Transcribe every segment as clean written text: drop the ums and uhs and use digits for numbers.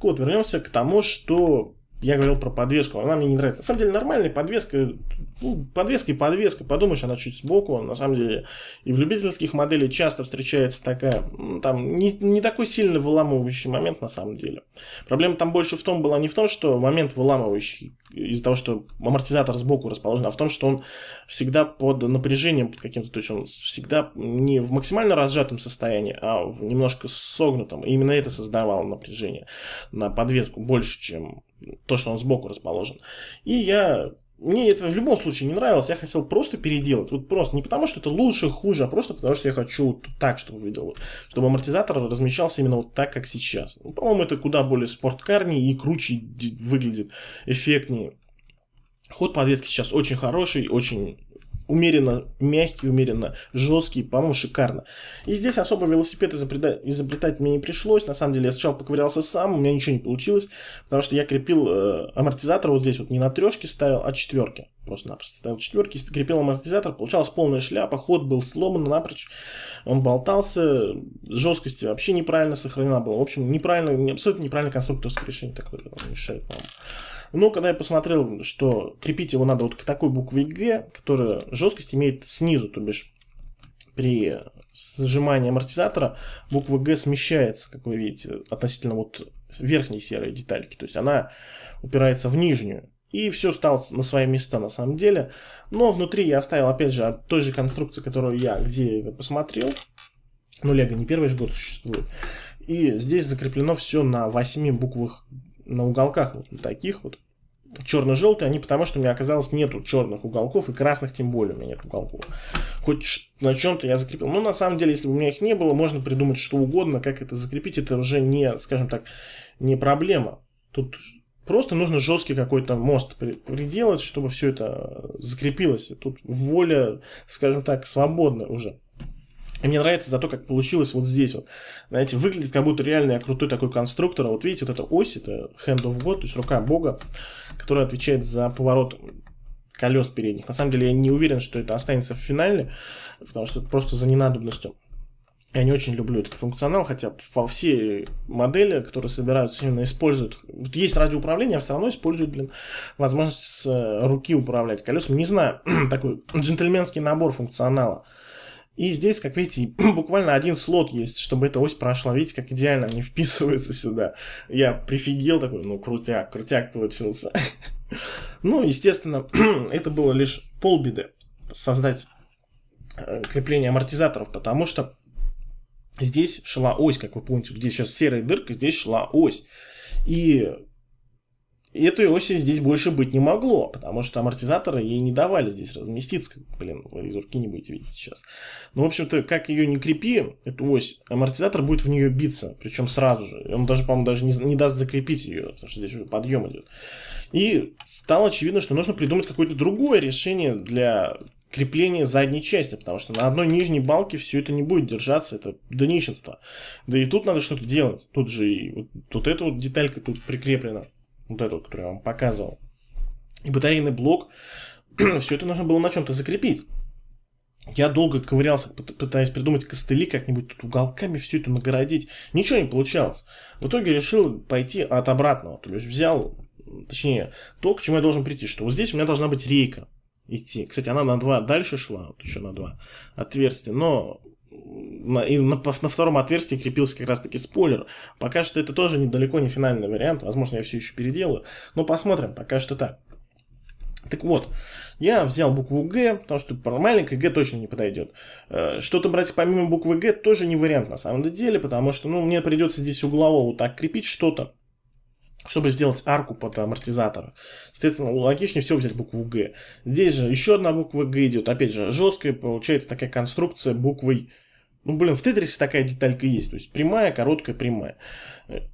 Так вот, вернемся к тому, что я говорил про подвеску. Она мне не нравится. На самом деле нормальная подвеска. Ну, подвеска и подвеска. Подумаешь, она чуть сбоку. На самом деле и в любительских моделях часто встречается такая... Там не такой сильно выламывающий момент на самом деле. Проблема там больше в том была не в том, что момент выламывающий из-за того, что амортизатор сбоку расположен, а в том, что он всегда под напряжением под каким-то. То есть он всегда не в максимально разжатом состоянии, а в немножко согнутом. И именно это создавало напряжение на подвеску больше, чем... то, что он сбоку расположен. И мне это в любом случае не нравилось. Я хотел просто переделать. Вот просто не потому, что это лучше, хуже, а просто потому, что я хочу вот так, чтобы выглядело. Вот, чтобы амортизатор размещался именно вот так, как сейчас. Ну, по-моему, это куда более спорткарнее и круче выглядит, эффектнее. Ход подвески сейчас очень хороший, очень... умеренно мягкий, умеренно жесткий, по-моему, шикарно. И здесь особо велосипед изобретать мне не пришлось. На самом деле я сначала поковырялся сам, у меня ничего не получилось, потому что я крепил амортизатор вот здесь вот не на трешке ставил, а четверке. Просто-напросто ставил четверки, крепил амортизатор, получалась полная шляпа, ход был сломан напрочь, он болтался, жесткость вообще неправильно сохранена была. В общем, неправильно, абсолютно неправильное конструкторское решение такое мешает вам. Но когда я посмотрел, что крепить его надо вот к такой букве Г, которая жесткость имеет снизу, то бишь при сжимании амортизатора буква Г смещается, как вы видите, относительно вот верхней серой детальки, то есть она упирается в нижнюю. И все стало на свои места на самом деле. Но внутри я оставил опять же от той же конструкции, которую я где посмотрел. Ну, Лего не первый же год существует. И здесь закреплено все на 8 буквах на уголках, вот на таких вот. Черно-желтые они, потому что у меня оказалось нету черных уголков, и красных тем более у меня нет уголков. Хоть на чем-то я закрепил. Но на самом деле, если бы у меня их не было, можно придумать что угодно, как это закрепить. Это уже не, скажем так, не проблема. Тут просто нужно жесткий какой-то мост приделать, чтобы все это закрепилось. Тут воля, скажем так, свободная уже. И мне нравится за то, как получилось вот здесь вот. Знаете, выглядит как будто реально я крутой такой конструктор. Вот видите, вот эта ось, это Hand of God, то есть рука Бога, которая отвечает за поворот колес передних. На самом деле я не уверен, что это останется в финале, потому что это просто за ненадобностью. Я не очень люблю этот функционал, хотя во все модели, которые собираются, именно используют... Вот есть радиоуправление, а все равно используют, блин, возможность с руки управлять колесами. Не знаю, такой джентльменский набор функционала. И здесь, как видите, буквально один слот есть, чтобы эта ось прошла. Видите, как идеально они вписываются сюда. Я прифигел такой, ну, крутяк, крутяк получился. Ну, естественно, это было лишь полбеды создать крепление амортизаторов, потому что здесь шла ось, как вы помните. Здесь сейчас серая дырка, здесь шла ось. И этой оси здесь больше быть не могло, потому что амортизаторы ей не давали здесь разместиться. Блин, вы из руки не будете видеть сейчас. Ну, в общем-то, как ее не крепи, эту ось, амортизатор будет в нее биться, причем сразу же. Он даже, по-моему, даже не даст закрепить ее, потому что здесь уже подъем идет. И стало очевидно, что нужно придумать какое-то другое решение для крепление задней части, потому что на одной нижней балке все это не будет держаться, это донищенство. Да и тут надо что-то делать. Тут же и вот эта вот деталька тут прикреплена, вот эту, которую я вам показывал. И батарейный блок, все это нужно было на чем-то закрепить. Я долго ковырялся, пытаясь придумать костыли как-нибудь, тут уголками все это нагородить. Ничего не получалось. В итоге решил пойти от обратного, то есть взял, точнее, то, к чему я должен прийти, что вот здесь у меня должна быть рейка. Идти. Кстати, она на 2 дальше шла, вот еще на 2 отверстия, но на втором отверстии крепился как раз таки спойлер. Пока что это тоже недалеко не финальный вариант, возможно, я все еще переделаю, но посмотрим, пока что так. Так вот, я взял букву Г, потому что маленькая Г точно не подойдет. Что-то брать помимо буквы Г тоже не вариант на самом деле, потому что ну, мне придется здесь углово вот так крепить что-то, чтобы сделать арку под амортизатор. Соответственно, логичнее всего взять букву Г. Здесь же еще одна буква Г идет. Опять же, жесткая получается такая конструкция буквой... Ну, блин, в Тетрисе такая деталька есть. То есть прямая, короткая, прямая.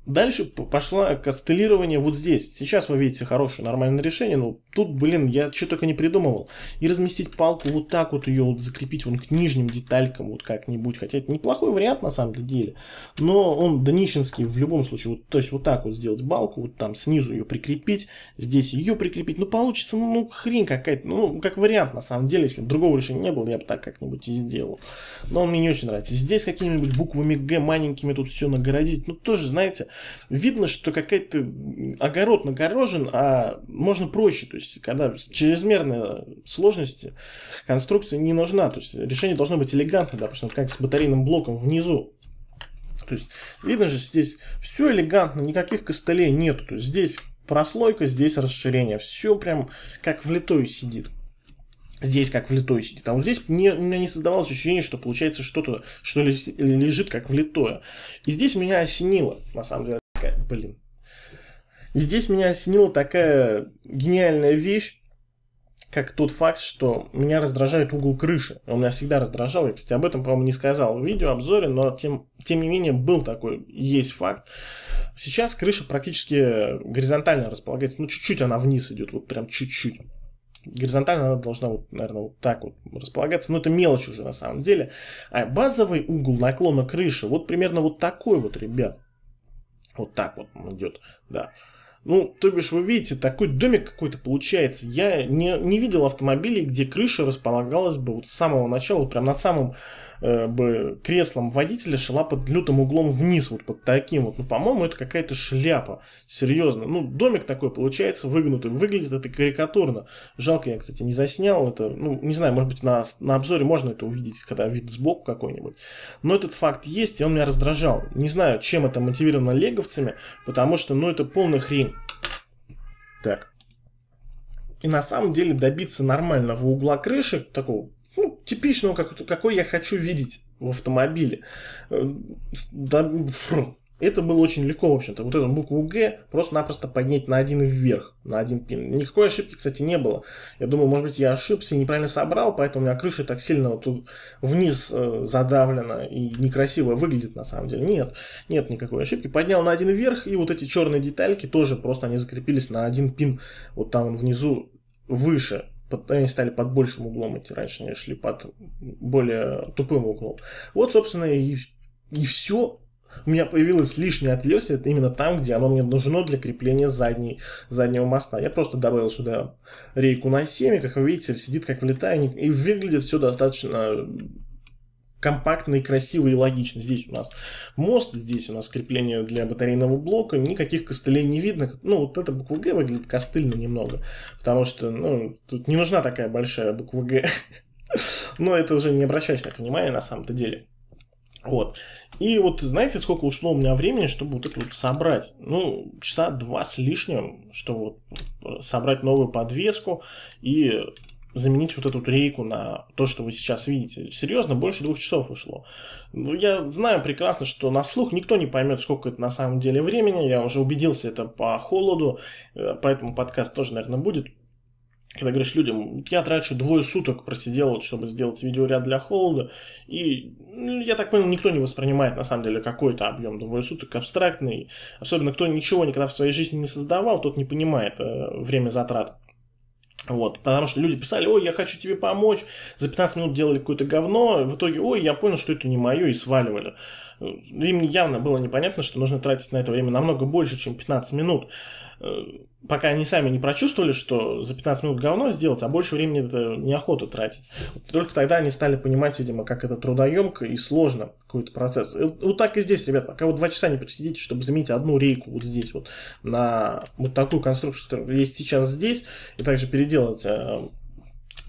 Дальше пошло костылирование вот здесь. Сейчас вы видите хорошее, нормальное решение. Но тут, блин, я что только не придумывал. И разместить палку вот так вот, ее вот закрепить вон к нижним деталькам вот как-нибудь. Хотя это неплохой вариант на самом деле. Но он донищенский в любом случае. Вот, то есть вот так вот сделать балку, вот там снизу ее прикрепить, здесь ее прикрепить. Ну, получится, ну, хрень какая-то. Ну, как вариант на самом деле. Если бы другого решения не было, я бы так как-нибудь и сделал. Но он мне не очень нравится. набрать, здесь какими-нибудь буквами Г маленькими тут все нагородить. Ну, тоже, знаете, видно, что какой-то огород нагорожен, а можно проще. То есть, когда чрезмерная сложность конструкции не нужна. То есть, решение должно быть элегантно, допустим, как с батарейным блоком внизу. То есть, видно же, здесь все элегантно, никаких костылей нет. То есть, здесь прослойка, здесь расширение. Все прям как влитой сидит. Здесь как влитой сидит. А вот здесь у меня не создавалось ощущение, что получается что-то, что лежит как влитое. И здесь меня осенило, на самом деле, такая, блин. И здесь меня осенила такая гениальная вещь, как тот факт, что меня раздражает угол крыши. Он меня всегда раздражал. Я, кстати, об этом, по-моему, не сказал в видеообзоре, но тем не менее был такой, есть факт. Сейчас крыша практически горизонтально располагается. Ну, чуть-чуть она вниз идет, вот прям чуть-чуть. Горизонтально она должна, вот, наверное, вот так вот располагаться. Но это мелочь уже на самом деле. А базовый угол наклона крыши вот примерно вот такой вот, ребят. Вот так вот он идет, да. Ну, то бишь, вы видите, такой домик какой-то получается. Я не видел автомобилей, где крыша располагалась бы вот с самого начала, вот прям над самым креслом водителя шла под лютым углом вниз, вот под таким вот. Ну, по-моему, это какая-то шляпа. Серьезно. Ну, домик такой получается, выгнутый. Выглядит это карикатурно. Жалко, я, кстати, не заснял это. Ну, не знаю, может быть, на обзоре можно это увидеть, когда вид сбоку какой-нибудь. Но этот факт есть, и он меня раздражал. Не знаю, чем это мотивировано леговцами, потому что, ну, это полная хрень. Так. И на самом деле добиться нормального угла крыши, такого, ну, типичного, какой я хочу видеть в автомобиле, это было очень легко, в общем-то. Вот эту букву Г просто-напросто поднять на один вверх, на один пин. Никакой ошибки, кстати, не было. Я думаю, может быть, я ошибся и неправильно собрал, поэтому у меня крыша так сильно вот тут вниз задавлена и некрасиво выглядит на самом деле. Нет, нет никакой ошибки. Поднял на один вверх, и вот эти черные детальки тоже просто они закрепились на один пин. Вот там внизу выше. Они стали под большим углом идти. Раньше они шли под более тупым углом. Вот, собственно, и все. У меня появилось лишнее отверстие именно там, где оно мне нужно для крепления заднего моста. Я просто добавил сюда рейку на 7, как вы видите, сидит как влетая, и выглядит все достаточно компактно и красиво и логично. Здесь у нас мост, здесь у нас крепление для батарейного блока, никаких костылей не видно. Ну, вот эта буква Г выглядит костыльно немного, потому что, ну, тут не нужна такая большая буква Г. Но это уже не обращаешь на внимание на самом-то деле. Вот. И вот знаете, сколько ушло у меня времени, чтобы вот это вот собрать? Ну, часа два с лишним, чтобы вот собрать новую подвеску и заменить вот эту рейку на то, что вы сейчас видите. Серьезно, больше 2 часов ушло. Ну, я знаю прекрасно, что на слух никто не поймет, сколько это на самом деле времени. Я уже убедился это по холоду, поэтому подкаст тоже, наверное, будет. Когда говоришь людям, я трачу 2 суток просидел, вот, чтобы сделать видеоряд для холода, и, ну, я так понял, никто не воспринимает, на самом деле, какой-то объем 2 суток абстрактный. Особенно, кто ничего никогда в своей жизни не создавал, тот не понимает время затрат. Вот, потому что люди писали, ой, я хочу тебе помочь, за 15 минут делали какое-то говно, в итоге, ой, я понял, что это не мое, и сваливали. Им явно было непонятно, что нужно тратить на это время намного больше, чем 15 минут. Пока они сами не прочувствовали, что за 15 минут говно сделать, а больше времени это неохота тратить. Только тогда они стали понимать, видимо, как это трудоемко и сложно какой-то процесс. И вот так и здесь, ребят, пока вот 2 часа не посидите, чтобы заменить одну рейку вот здесь вот на вот такую конструкцию, которая есть сейчас здесь, и также переделать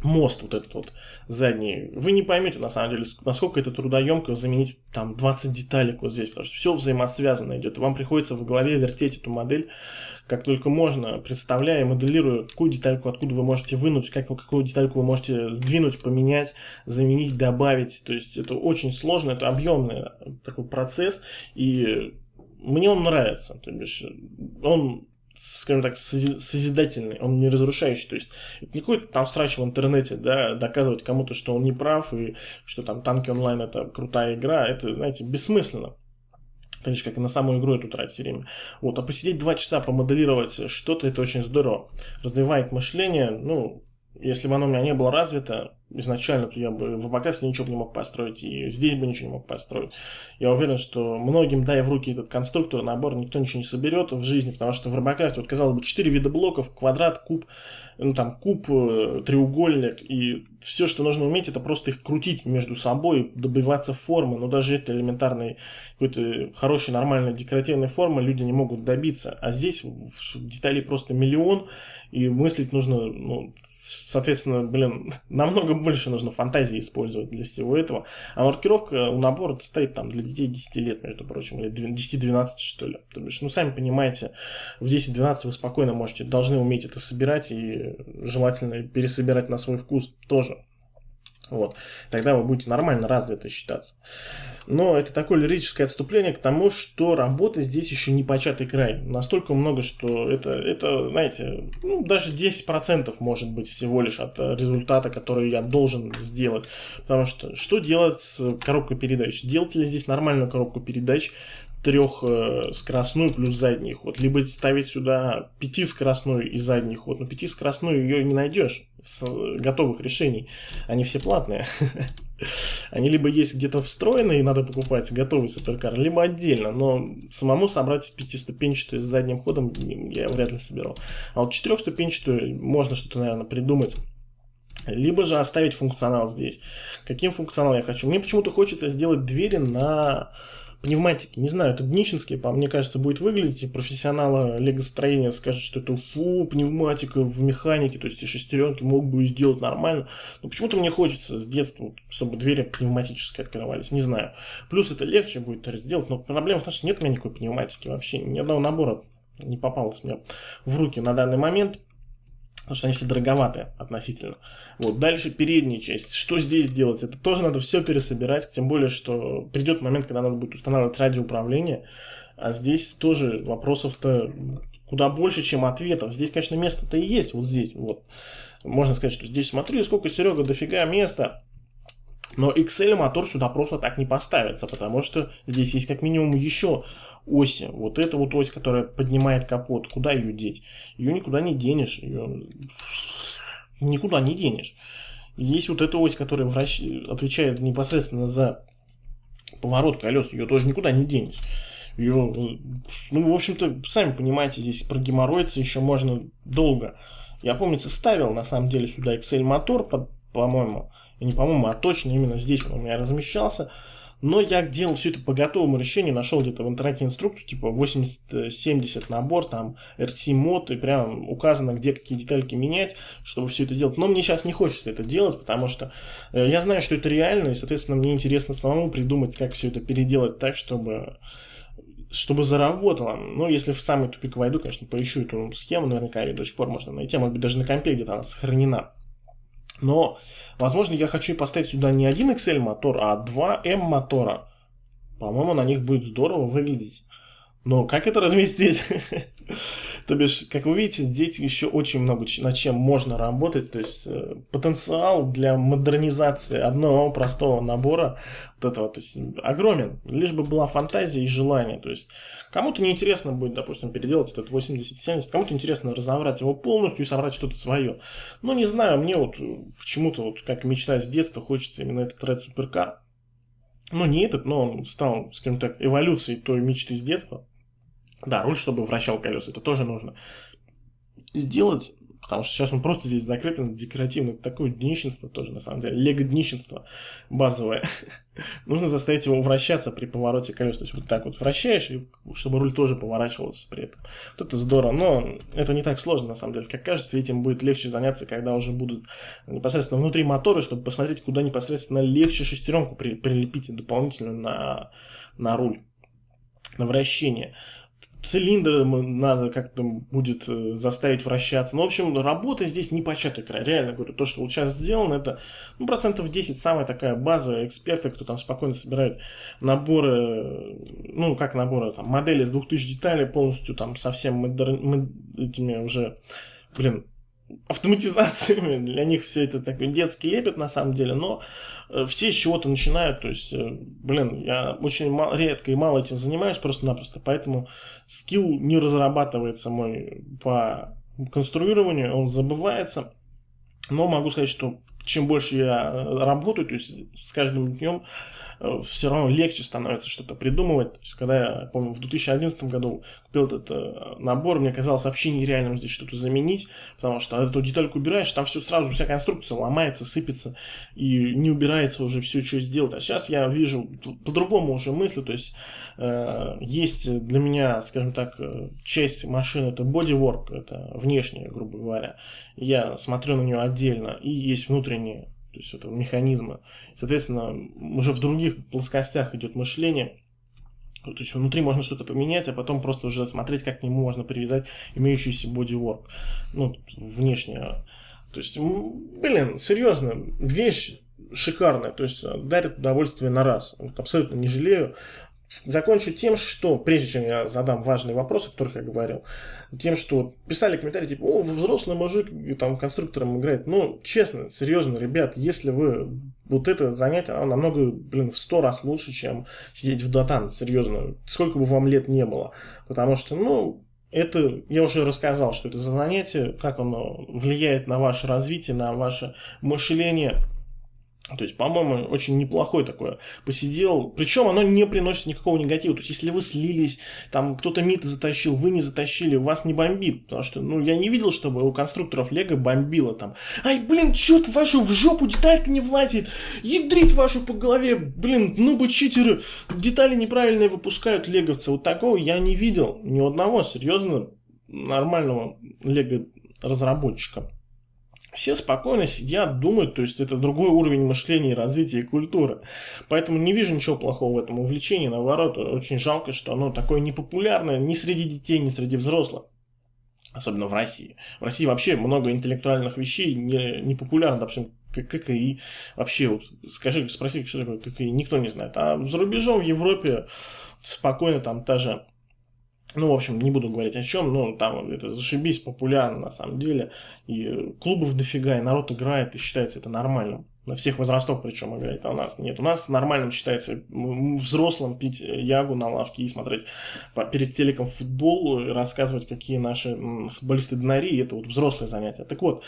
мост вот этот вот задний, вы не поймете на самом деле, насколько это трудоемко заменить там 20 деталек вот здесь, потому что все взаимосвязано идет, и вам приходится в голове вертеть эту модель как только можно, представляя, моделируя, какую детальку откуда вы можете вынуть, какую детальку вы можете сдвинуть, поменять, заменить, добавить. То есть это очень сложно, это объемный такой процесс, и мне он нравится, то бишь он, скажем так, созидательный, он не разрушающий. То есть это не какой-то там срач в интернете, да, доказывать кому-то, что он не прав и что там танки онлайн это крутая игра, это, знаете, бессмысленно. Так же, как и на саму игру эту тратить время. Вот, а посидеть 2 часа, помоделировать что-то, это очень здорово. Развивает мышление, ну, если бы оно у меня не было развито, изначально я бы в Robocraft ничего бы не мог построить, и здесь бы ничего не мог построить. Я уверен, что многим, дай в руки этот конструктор, набор, никто ничего не соберет в жизни, потому что в Robocraft, вот, казалось бы, 4 вида блоков, квадрат, куб, ну, там, куб, треугольник, и все, что нужно уметь, это просто их крутить между собой, добиваться формы, но даже этой элементарной, какой-то хорошей, нормальной, декоративной формы люди не могут добиться. А здесь деталей просто миллион, и мыслить нужно, ну, соответственно, блин, намного больше нужно фантазии использовать для всего этого. А маркировка у набора стоит там для детей 10 лет, между прочим, или 10-12, что ли. То бишь, ну, сами понимаете, в 10-12 вы спокойно можете, должны уметь это собирать, и желательно пересобирать на свой вкус тоже. Вот. Тогда вы будете нормально развиты считаться. Но это такое лирическое отступление к тому, что работа здесь еще не початый край. Настолько много, что это знаете, ну, даже 10% может быть всего лишь от результата, который я должен сделать. Потому что что делать с коробкой передач? Делать ли здесь нормальную коробку передач? 3-скоростную плюс задний ход, либо ставить сюда 5-скоростную и задний ход, но 5-скоростную ее не найдешь с готовых решений, они все платные. Они либо есть где-то встроенные, надо покупать готовый суперкар, либо отдельно, но самому собрать 5-ступенчатую с задним ходом я вряд ли соберу. А вот 4-ступенчатую можно что-то, наверное, придумать. Либо же оставить функционал здесь. Каким функционал я хочу? Мне почему-то хочется сделать двери на пневматики, не знаю, это днищенские, мне кажется, будет выглядеть, и профессионалы лего-строения скажут, что это фу, пневматика в механике, то есть и шестеренки мог бы сделать нормально, но почему-то мне хочется с детства, чтобы двери пневматически открывались, не знаю. Плюс это легче будет сделать, но проблема в том, что нет у меня никакой пневматики вообще, ни одного набора не попалось мне в руки на данный момент. Потому что они все дороговаты относительно. Вот. Дальше передняя часть. Что здесь делать? Это тоже надо все пересобирать. Тем более, что придет момент, когда надо будет устанавливать радиоуправление. А здесь тоже вопросов-то куда больше, чем ответов. Здесь, конечно, место-то и есть. Вот здесь. Вот. Можно сказать, что здесь, смотри, сколько, Серега, дофига места. Но XL-мотор сюда просто так не поставится. Потому что здесь есть как минимум еще оси. Вот эта вот ось, которая поднимает капот, куда ее деть? Ее никуда не денешь, ее никуда не денешь. Есть вот эта ось, которая отвечает непосредственно за поворот колес, ее тоже никуда не денешь. Ее, ну, в общем-то, сами понимаете, здесь прогеморроиться еще можно долго. Я, помнится, ставил на самом деле сюда XL-мотор, по-моему, и не по-моему, а точно именно здесь он у меня размещался. Но я делал все это по готовому решению, нашел где-то в интернете инструкцию, типа 8070 набор, там, RC-мод, и прям указано, где какие детальки менять, чтобы все это делать. Но мне сейчас не хочется это делать, потому что я знаю, что это реально, и, соответственно, мне интересно самому придумать, как все это переделать так, чтобы заработало. Но если в самый тупик войду, конечно, поищу эту схему, наверняка ее до сих пор можно найти, может быть, даже на компе где-то она сохранена. Но, возможно, я хочу и поставить сюда не один XL-мотор, а 2 M-мотора. По-моему, на них будет здорово выглядеть. Но как это разместить? То бишь, как вы видите, здесь еще очень много над чем можно работать. То есть, потенциал для модернизации одного простого набора вот этого, то есть, огромен. Лишь бы была фантазия и желание. То есть, кому-то неинтересно будет, допустим, переделать этот 8070, кому-то интересно разобрать его полностью и собрать что-то свое. Ну, не знаю, мне вот почему-то, вот как мечта с детства, хочется именно этот Red Supercar. Ну, не этот, но он стал, скажем так, эволюцией той мечты с детства. Да, руль, чтобы вращал колеса, это тоже нужно сделать, потому что сейчас он просто здесь закреплен декоративно. Такое днищенство тоже, на самом деле, лего-днищенство базовое. Нужно заставить его вращаться при повороте колес. То есть вот так вот вращаешь, и чтобы руль тоже поворачивался при этом. Вот это здорово, но это не так сложно, на самом деле, как кажется. Этим будет легче заняться, когда уже будут непосредственно внутри моторы, чтобы посмотреть, куда непосредственно легче шестеренку прилепить дополнительную на руль, на вращение. Цилиндр надо как-то будет заставить вращаться. Ну, в общем, работа здесь не початый край. Реально говорю, то, что вот сейчас сделано, это, ну, процентов 10 самая такая база. Эксперты, кто там спокойно собирает наборы, ну, как наборы, там, модели с 2000 деталей полностью, там, со всеми этими уже, блин, автоматизациями. Для них все это такой детский лепет, на самом деле, но все с чего-то начинают. То есть, блин, я очень редко и мало этим занимаюсь просто-напросто, поэтому скилл не разрабатывается мой по конструированию, он забывается. Но могу сказать, что чем больше я работаю, то есть с каждым днем все равно легче становится что-то придумывать. То есть, когда я, помню, в 2011 году купил этот набор, мне казалось вообще нереальным здесь что-то заменить, потому что эту детальку убираешь, там все сразу, вся конструкция ломается, сыпется и не убирается уже все, что сделать. А сейчас я вижу по-другому уже мысли, то есть есть для меня, скажем так, часть машины, это бодиворк, это внешняя, грубо говоря. Я смотрю на нее отдельно, и есть внутренние, то есть это механизмы. Соответственно, уже в других плоскостях идет мышление. То есть внутри можно что-то поменять, а потом просто уже смотреть, как к нему можно привязать имеющийся бодиворк. Ну, внешне. То есть, блин, серьезно, вещь шикарная. То есть дарит удовольствие на раз. Абсолютно не жалею. Закончу тем, что, прежде чем я задам важные вопросы, о которых я говорил, тем, что писали комментарии, типа, о, взрослый мужик там конструктором играет. Ну, честно, серьезно, ребят, если вы вот это занятие, оно намного, блин, в 100 раз лучше, чем сидеть в дотан, серьезно, сколько бы вам лет не было. Потому что, ну, это, я уже рассказал, что это за занятие, как оно влияет на ваше развитие, на ваше мышление. То есть, по-моему, очень неплохой такое посидел. Причем оно не приносит никакого негатива. То есть, если вы слились, там кто-то мид затащил, вы не затащили, вас не бомбит. Потому что, ну, я не видел, чтобы у конструкторов Лего бомбило там. Ай, блин, чё-то вашу в жопу деталька не влазит. Ядрить вашу по голове, блин, ну бы читеры. Детали неправильные выпускают леговцы. Вот такого я не видел ни одного, серьезно, нормального Лего-разработчика. Все спокойно сидят, думают, то есть это другой уровень мышления, развития и культуры. Поэтому не вижу ничего плохого в этом увлечении, наоборот, очень жалко, что оно такое непопулярное ни среди детей, ни среди взрослых. Особенно в России. В России вообще много интеллектуальных вещей не популярно, допустим, ККИ. Вообще, вот, скажи, спроси, что такое ККИ, никто не знает. А за рубежом, в Европе, спокойно там та же... Ну, в общем, не буду говорить о чем, но там это зашибись популярно на самом деле. И клубов дофига, и народ играет, и считается это нормальным. На всех возрастов причем играет, а у нас нет. У нас нормальным считается взрослым пить ягу на лавке и смотреть перед телеком футбол, и рассказывать, какие наши футболисты днари, это вот взрослое занятие. Так вот,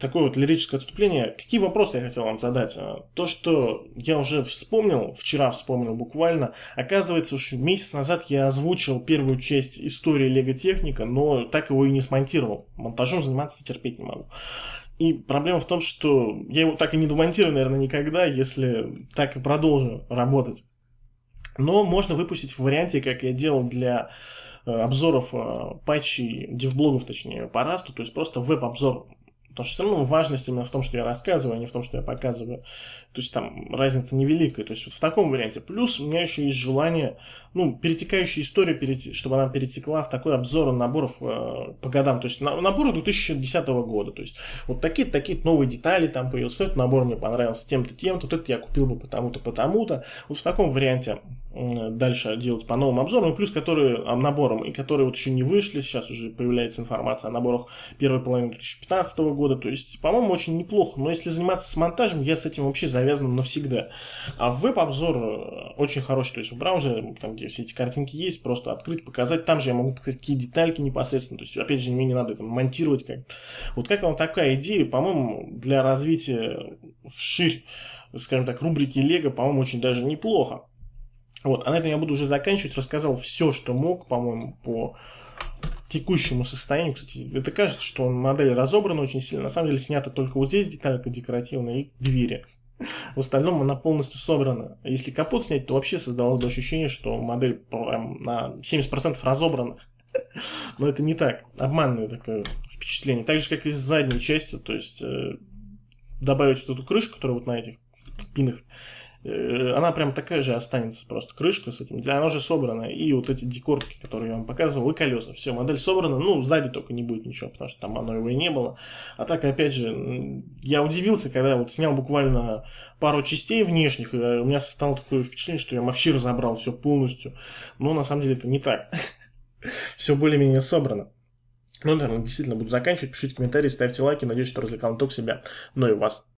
такое вот лирическое отступление. Какие вопросы я хотел вам задать? То, что я уже вспомнил, вчера вспомнил буквально. Оказывается, уж месяц назад я озвучил первую часть истории Лего Техника, но так его и не смонтировал. Монтажом заниматься терпеть не могу. И проблема в том, что я его так и не домонтирую, наверное, никогда, если так и продолжу работать. Но можно выпустить в варианте, как я делал для... обзоров патчей, девблогов, точнее, по Расту, то есть просто веб-обзор. Потому что все равно важность именно в том, что я рассказываю, а не в том, что я показываю. То есть там разница невеликая. То есть в таком варианте. Плюс у меня еще есть желание, ну, перетекающую историю, чтобы она перетекла в такой обзор наборов по годам. То есть наборы 2010 года. То есть вот такие-то новые детали там появились. Этот набор мне понравился тем-то, тем-то. Вот это я купил бы потому-то, потому-то. Вот в таком варианте дальше делать по новым обзорам. И плюс которые наборам, и которые вот еще не вышли. Сейчас уже появляется информация о наборах первой половины 2015 года. То есть, по-моему, очень неплохо. Но если заниматься с монтажем, я с этим вообще завязан навсегда. А веб-обзор очень хороший. То есть в браузере, там, где все эти картинки есть, просто открыть, показать. Там же я могу показать какие детальки непосредственно. То есть, опять же, мне не надо это монтировать как-то. Вот как вам такая идея, по-моему, для развития вширь, скажем так, рубрики Лего, по-моему, очень даже неплохо. Вот, а на этом я буду уже заканчивать. Рассказал все, что мог, по-моему, по текущему состоянию. Кстати, это кажется, что модель разобрана очень сильно. На самом деле снята только вот здесь деталька декоративная и двери. В остальном она полностью собрана. Если капот снять, то вообще создавалось бы ощущение, что модель прям на 70% разобрана. Но это не так. Обманное такое впечатление. Так же, как и с задней части. То есть добавить вот эту крышку, которая вот на этих пинах, она прям такая же останется, просто крышка с этим, она же собрана, и вот эти декорки, которые я вам показывал, и колеса, все, модель собрана, ну, сзади только не будет ничего, потому что там оно его и не было, а так, опять же, я удивился, когда вот снял буквально пару частей внешних, и у меня стало такое впечатление, что я вообще разобрал все полностью, но на самом деле это не так, все более-менее собрано. Ну, наверное, действительно буду заканчивать, пишите комментарии, ставьте лайки, надеюсь, что развлекал не только себя, но и вас.